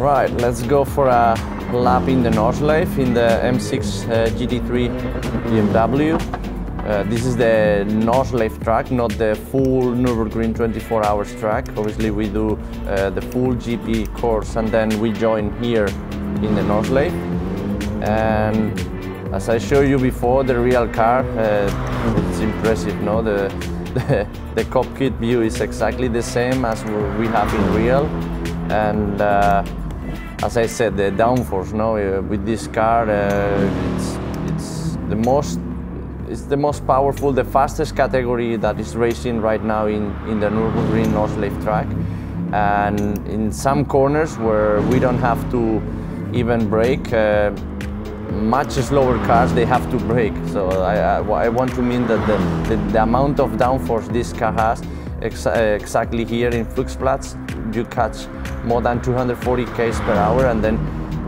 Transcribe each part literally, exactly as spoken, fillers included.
Right, let's go for a lap in the Nordschleife in the M six uh, G T three B M W. Uh, this is the Nordschleife track, not the full Nürburgring twenty-four hours track. Obviously we do uh, the full G P course and then we join here in the Nordschleife. And as I showed you before, the real car, uh, it's impressive, no? The, the, the cockpit view is exactly the same as we have in real. And uh, as I said, the downforce, no? Uh, with this car, uh, it's, it's, the most, it's the most powerful, the fastest category that is racing right now in, in the Nürburgring Nordschleife track. And in some corners where we don't have to even brake, uh, much slower cars, they have to brake. So I, I, I want to mean that the, the, the amount of downforce this car has, ex exactly here in Fuchsplatz, you catch more than two hundred forty kilometers per hour and then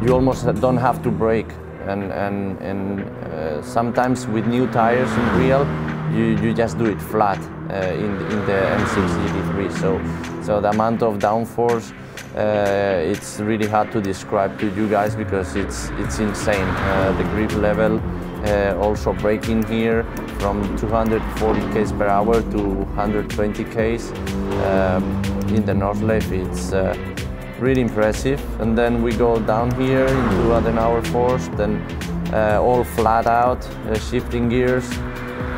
you almost don't have to brake. And, and, and uh, sometimes with new tires in real, you, you just do it flat uh, in, in the M six G T three. So, so the amount of downforce, Uh, it's really hard to describe to you guys because it's it's insane. Uh, the grip level, uh, also braking here from two hundred forty kilometers per hour to one hundred twenty kilometers um, in the Nordschleife. It's uh, really impressive. And then we go down here into Adenauer Forest, then uh, all flat out, uh, shifting gears,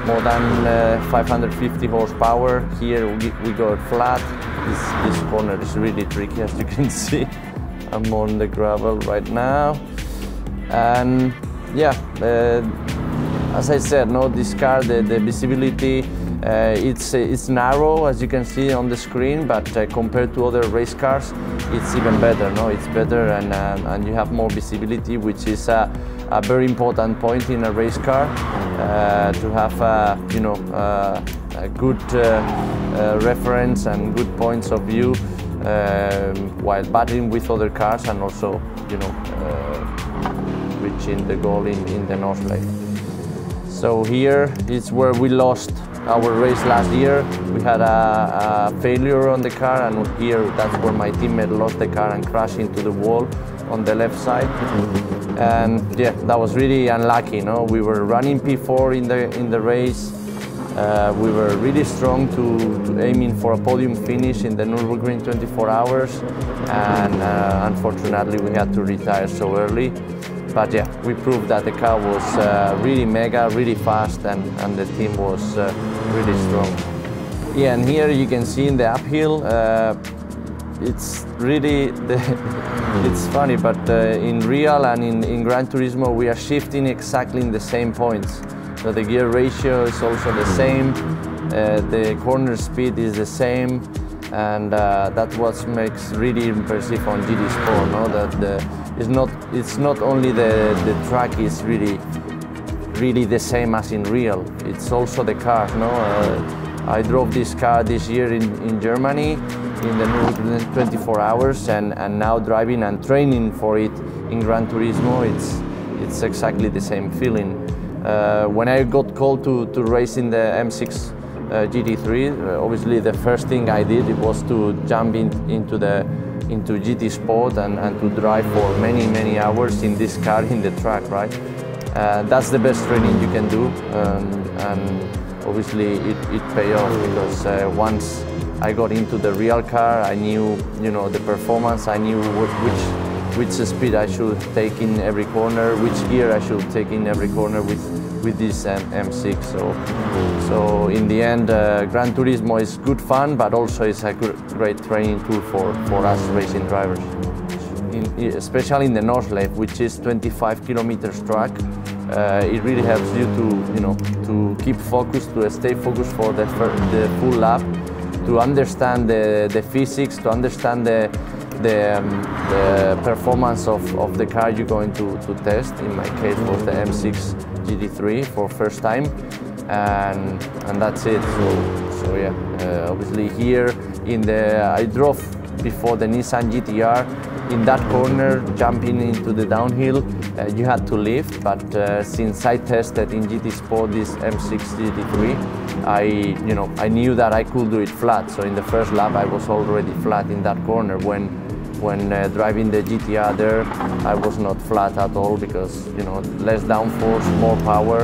more than uh, five hundred fifty horsepower. Here we, we go flat. This, this corner is really tricky, as you can see. I'm on the gravel right now. And yeah, uh, as I said, no, this car, the, the visibility, uh, it's, it's narrow, as you can see on the screen, but uh, compared to other race cars, it's even better. No, it's better and, um, and you have more visibility, which is a, a very important point in a race car, uh, to have, a, you know, a, a good uh, uh, reference and good points of view uh, while battling with other cars and also, you know, uh, reaching the goal in, in the Nordschleife. So here is where we lost our race last year. We had a, a failure on the car, and here that's where my teammate lost the car and crashed into the wall on the left side. And yeah, that was really unlucky, no? We were running P four in the, in the race. Uh, we were really strong to, to aiming for a podium finish in the Nürburgring twenty-four hours, and uh, unfortunately we had to retire so early. But yeah, we proved that the car was uh, really mega, really fast, and, and the team was uh, really strong. Yeah, and here you can see in the uphill, uh, it's really, the it's funny, but uh, in real and in, in Gran Turismo we are shifting exactly in the same points. So the gear ratio is also the same, uh, the corner speed is the same, and uh, that's what makes really impressive on G T Sport, no? That the, it's not it's not only the the track is really really the same as in real. It's also the car, no? Uh, I drove this car this year in, in Germany in the Nürburgring twenty-four hours, and and now driving and training for it in Gran Turismo, it's it's exactly the same feeling. Uh, when I got called to, to race in the M six uh, G T three, uh, obviously the first thing I did it was to jump in, into the into G T Sport and, and to drive for many, many hours in this car in the track, right? Uh, that's the best training you can do, um, and obviously it, it paid off because uh, once I got into the real car, I knew, you know, the performance, I knew what, which which speed I should take in every corner, which gear I should take in every corner with, with this M six. So, so in the end, uh, Gran Turismo is good fun, but also it's a good, great training tool for, for us racing drivers. In, especially in the Nordschleife, which is twenty-five kilometers track, uh, it really helps you to, you know, to keep focused, to stay focused for the, for the full lap, to understand the, the physics, to understand the The, um, the performance of, of the car you're going to, to test. In my case was the M six G T three for first time, and and that's it. So, so yeah, uh, obviously here in the I drove before the Nissan G T R in that corner, jumping into the downhill, uh, you had to lift, but uh, since I tested in G T Sport this M six G T three, I you know I knew that I could do it flat. So in the first lap I was already flat in that corner when When uh, driving the G T R there, I was not flat at all because, you know, less downforce, more power,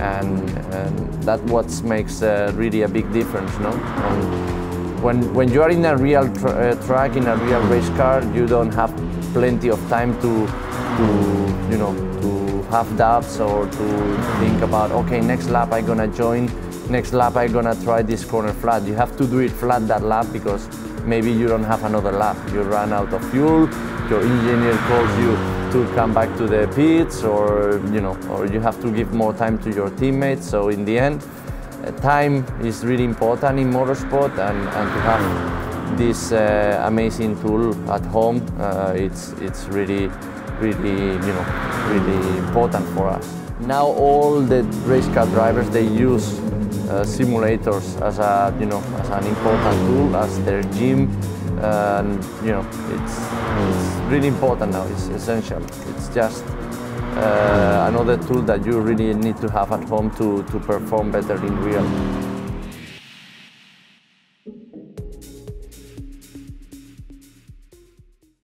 and, and that's what makes uh, really a big difference, no? And when, when you are in a real tra uh, track, in a real race car, you don't have plenty of time to, to you know, to have doubts or to think about, okay, next lap I'm gonna join, next lap I'm gonna try this corner flat. You have to do it flat that lap because maybe you don't have another lap. You run out of fuel, your engineer calls you to come back to the pits, or you know, or you have to give more time to your teammates. So in the end, time is really important in motorsport, and, and to have this uh, amazing tool at home, uh, it's, it's really, really, you know, really important for us. Now all the race car drivers, they use Uh, simulators as a you know as an important tool, as their gym, uh, and you know it's, it's really important now. It's essential. It's just uh, another tool that you really need to have at home to to perform better in real.